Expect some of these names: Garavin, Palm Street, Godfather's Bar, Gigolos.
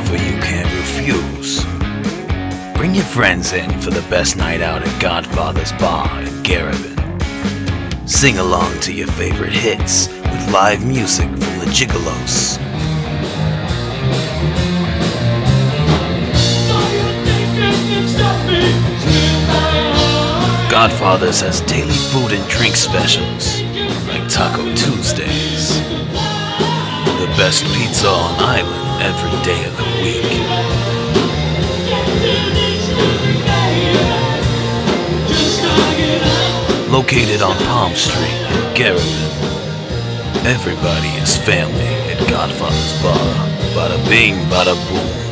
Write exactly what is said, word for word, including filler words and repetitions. offer you can't refuse. Bring your friends in for the best night out at Godfather's Bar in Garavin. Sing along to your favorite hits with live music from the Gigolos. Godfather's has daily food and drink specials, like Taco Tuesdays, the best pizza on island every day of the week. Located on Palm Street in Garavin, everybody is family at Godfather's Bar. Bada bing, bada boom.